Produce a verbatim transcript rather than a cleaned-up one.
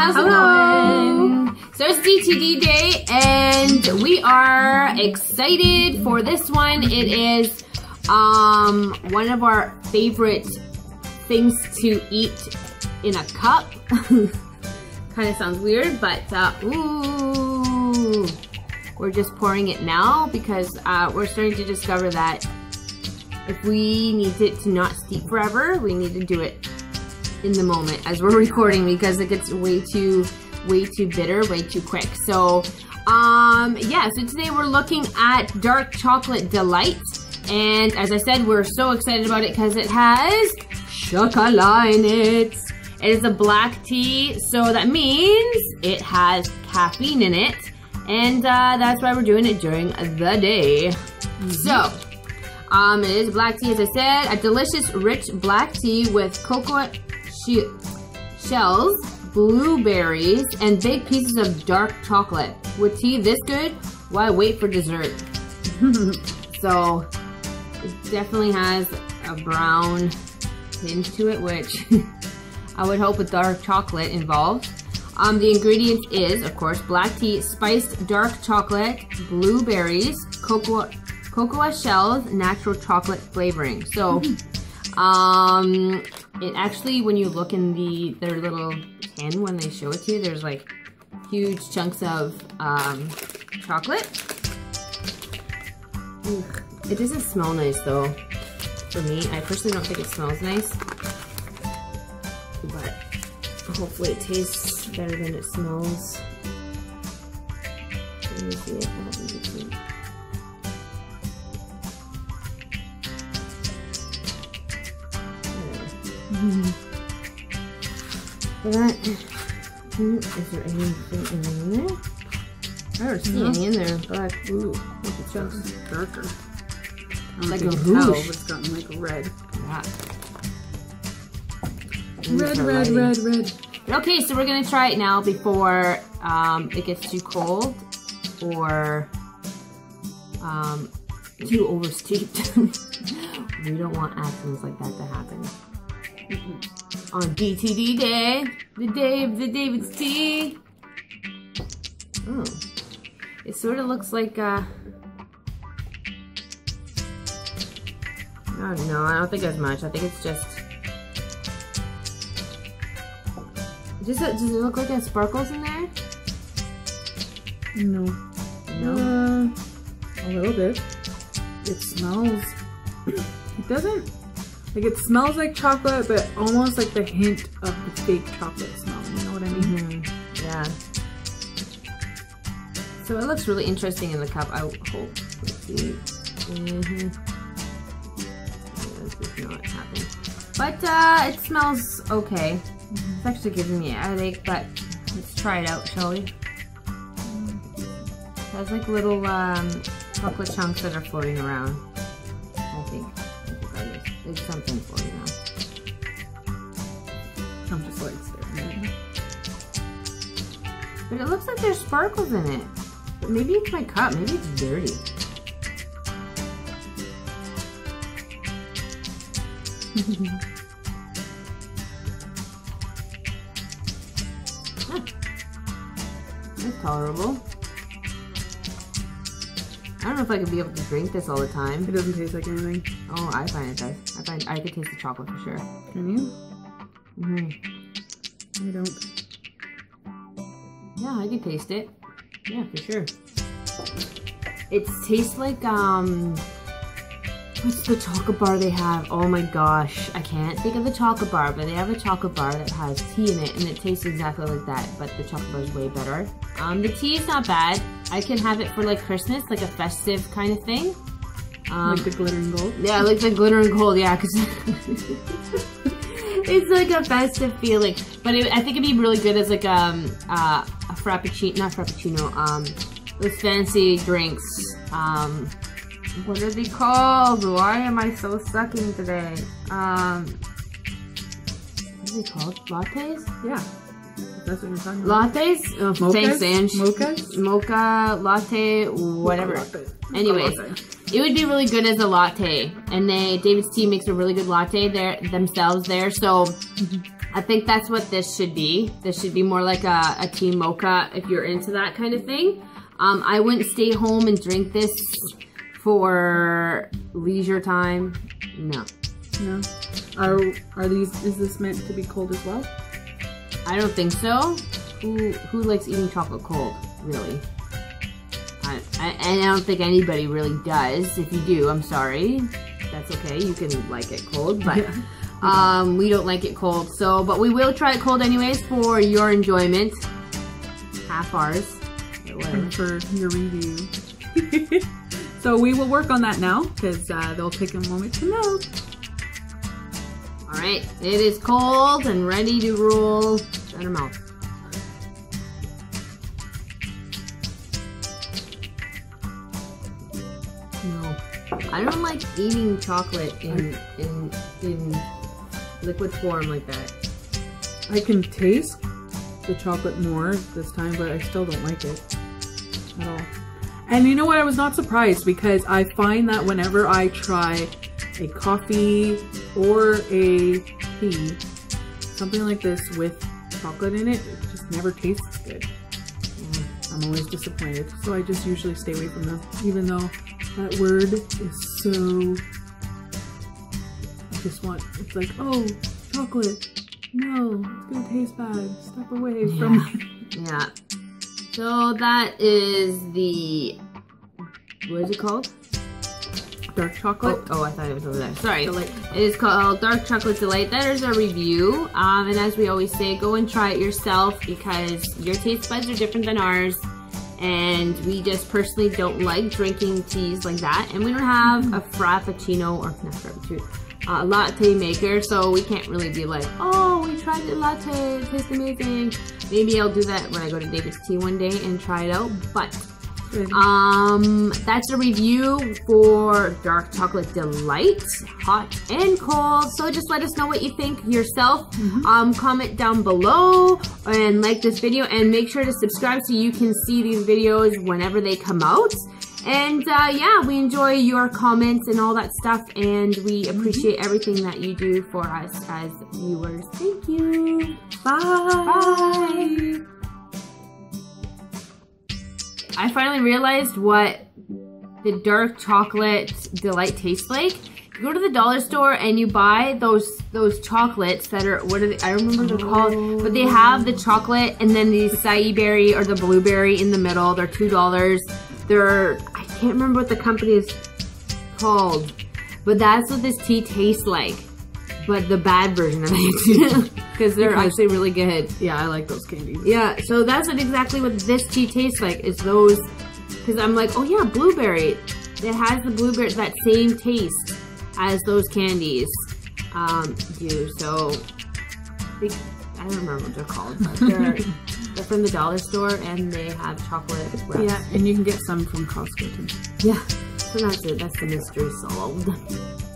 how's it going? So it's D T D day and we are excited for this one. It is um, one of our favorite things to eat in a cup. Kind of sounds weird, but uh, ooh, we're just pouring it now because uh, we're starting to discover that if we need it to not steep forever, we need to do it in the moment as we're recording because it gets way too, way too bitter, way too quick. So, um, yeah, so today we're looking at Dark Chocolate Delight. And as I said, we're so excited about it because it has chocolate in it. It is a black tea, so that means it has caffeine in it. And uh, that's why we're doing it during the day. Mm-hmm. So, Um, it is black tea, as I said, a delicious, rich black tea with coconut she shells, blueberries, and big pieces of dark chocolate. With tea this good, why wait for dessert? So, it definitely has a brown tinge to it, which I would hope with dark chocolate involved. Um, the ingredients is, of course, black tea, spiced dark chocolate, blueberries, coconut cocoa shells, natural chocolate flavoring. So, um, it actually, when you look in the their little tin when they show it to you, there's like huge chunks of um, chocolate. Ugh. It doesn't smell nice though. For me, I personally don't think it smells nice, but hopefully it tastes better than it smells. Let me see it. Mm-hmm. That, is there anything in there? I don't see mm-hmm. any in there. Black, blue, look at chunks. It's darker. I don't like think a you can tell, it's gotten like red. Yeah. Red, red, red, red. Okay, so we're gonna try it now before um, it gets too cold or um, too oversteeped. We don't want accidents like that to happen. Mm-hmm. On D T D day, the day of the David's Tea. Oh, it sort of looks like uh, I don't know. I don't think as much. I think it's just. Does it, does it look like it has sparkles in there? No. No. Uh, a little bit. It smells. It doesn't. Like, it smells like chocolate, but almost like the hint of the fake chocolate smell, you know what I mean? Mm-hmm. Yeah. So it looks really interesting in the cup, I hope. Let's see. Mm-hmm. Yeah, this is not happening. But, uh, it smells okay. Mm-hmm. It's actually giving me a headache, but let's try it out, shall we? It has, like, little, um, chocolate chunks that are floating around, I think. There's something for you now. I'm just like staring at it. But it looks like there's sparkles in it. But maybe it's my cup. Maybe it's dirty. Huh. That's tolerable. I don't know if I could be able to drink this all the time. It doesn't taste like anything. Oh, I find it does. I find I could taste the chocolate for sure. Can you? Mm-hmm. I don't. Yeah, I could taste it. Yeah, for sure. It tastes like, um, what's the chocolate bar they have? Oh my gosh. I can't think of the chocolate bar, but they have a chocolate bar that has tea in it, and it tastes exactly like that, but the chocolate bar is way better. Um, the tea is not bad. I can have it for like Christmas, like a festive kind of thing. Um, like the glitter and gold? Yeah, like the glitter and gold, yeah, because it's like a festive feeling. But it, I think it'd be really good as like um, uh, a frappuccino, not frappuccino, um, with fancy drinks. Um, what are they called? Why am I so sucking today? Um, what are they called? Lattes? Yeah. That's what you're talking about. Lattes? Oh, mochas? Thanks, Ange. Mochas? Mocha, latte, whatever. Latte. Anyways, latte. It would be really good as a latte. And they, David's Tea makes a really good latte there, themselves there. So I think that's what this should be. This should be more like a, a tea mocha if you're into that kind of thing. Um, I wouldn't stay home and drink this for leisure time. No. No. Are, are these, is this meant to be cold as well? I don't think so. Who, who likes eating chocolate cold, really? I, I, and I don't think anybody really does. If you do, I'm sorry. That's okay, you can like it cold, but um, we don't like it cold. So, but we will try it cold anyways for your enjoyment. Half ours. And for your review. So we will work on that now, because uh, they'll take a moment to melt. Alright, it is cold and ready to roll. Shut her mouth. No. I don't like eating chocolate in, in, in liquid form like that. I can taste the chocolate more this time, but I still don't like it. At all. And you know what, I was not surprised, because I find that whenever I try a coffee or a tea, something like this with chocolate in it, it just never tastes good. Mm, I'm always disappointed, so I just usually stay away from them, even though that word is so... I just want, it's like, oh, chocolate, no, it's gonna taste bad, step away yeah. from... Yeah. So that is the, what is it called? Dark Chocolate? Oh, oh, I thought it was over there. Sorry. Delight. It is called Dark Chocolate Delight. That is our review. Um, and as we always say, go and try it yourself, because your taste buds are different than ours. And we just personally don't like drinking teas like that. And we don't have mm. a frappuccino or not frappuccino, a latte maker. So we can't really be like, oh, we tried the latte. It tastes amazing. Maybe I'll do that when I go to David's Tea one day and try it out. But um, that's a review for Dark Chocolate Delight, hot and cold. So just let us know what you think yourself. Mm-hmm. um, comment down below and like this video, and make sure to subscribe so you can see these videos whenever they come out. And uh, yeah, we enjoy your comments and all that stuff, and we appreciate mm-hmm. everything that you do for us as viewers. Thank you. Bye. Bye. I finally realized what the Dark Chocolate Delight tastes like. You go to the dollar store and you buy those those chocolates that are, what are they, I don't remember what they're called, but they have the chocolate and then the acai berry or the blueberry in the middle. They're two dollars. They're, I can't remember what the company is called, but that's what this tea tastes like. But the bad version of it. Because they're actually really good. Yeah, I like those candies. Yeah, so that's what exactly what this tea tastes like, is those, because I'm like, oh yeah, blueberry. It has the blueberry, that same taste as those candies um, do. So, they, I don't remember what they're called, but they're, they're from the dollar store, and they have chocolate wraps. Yeah, and you can get some from Costco too. Yeah, so that's it. That's the mystery solved.